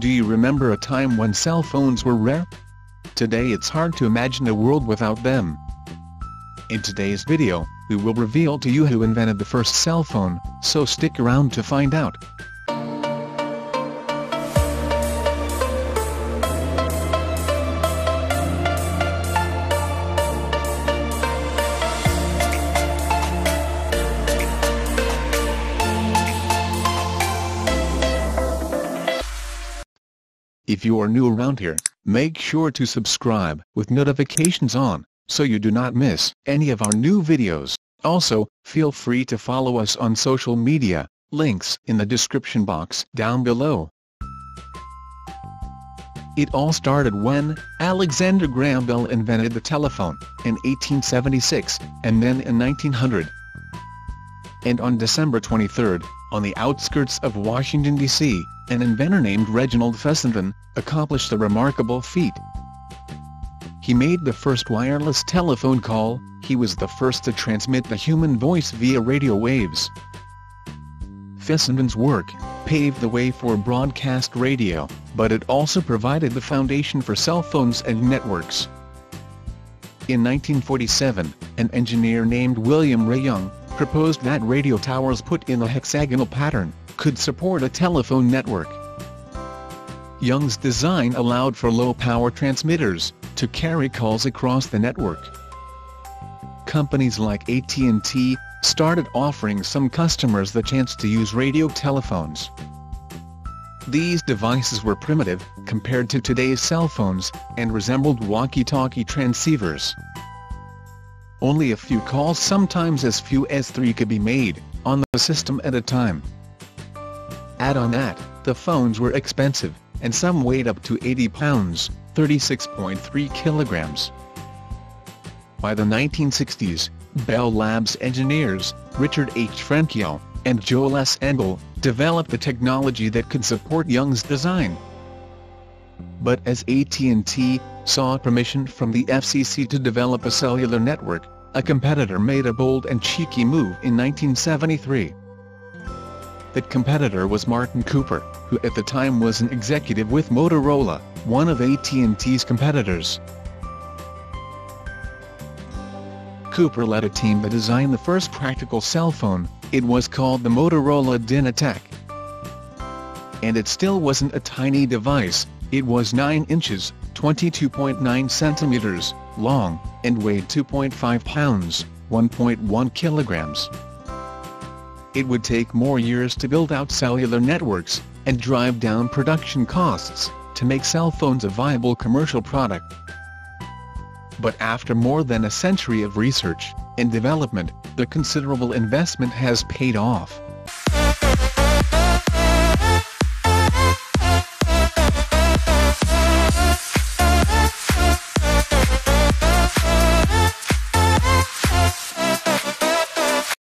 Do you remember a time when cell phones were rare? Today it's hard to imagine a world without them. In today's video, we will reveal to you who invented the first cell phone, so stick around to find out. If you are new around here, make sure to subscribe with notifications on, so you do not miss any of our new videos. Also, feel free to follow us on social media, links in the description box down below. It all started when Alexander Graham Bell invented the telephone, in 1876, and then in 1900. And on December 23, on the outskirts of Washington, D.C., an inventor named Reginald Fessenden accomplished a remarkable feat. He made the first wireless telephone call. He was the first to transmit the human voice via radio waves. Fessenden's work paved the way for broadcast radio, but it also provided the foundation for cell phones and networks. In 1947, an engineer named William Ray Young proposed that radio towers put in a hexagonal pattern could support a telephone network. Young's design allowed for low-power transmitters to carry calls across the network. Companies like AT&T started offering some customers the chance to use radio telephones. These devices were primitive compared to today's cell phones and resembled walkie-talkie transceivers. Only a few calls, sometimes as few as 3, could be made on the system at a time. Add on that, the phones were expensive, and some weighed up to 80 pounds, 36.3 kilograms. By the 1960s, Bell Labs engineers, Richard H. Frenkiel, and Joel S. Engel, developed the technology that could support Young's design. But as AT&T sought permission from the FCC to develop a cellular network, a competitor made a bold and cheeky move in 1973. That competitor was Martin Cooper, who at the time was an executive with Motorola, one of AT&T's competitors. Cooper led a team that designed the first practical cell phone. It was called the Motorola DynaTAC. And it still wasn't a tiny device. It was 9 inches, 22.9 centimeters, long, and weighed 2.5 pounds, 1.1 kilograms. It would take more years to build out cellular networks and drive down production costs to make cell phones a viable commercial product. But after more than a century of research and development, the considerable investment has paid off.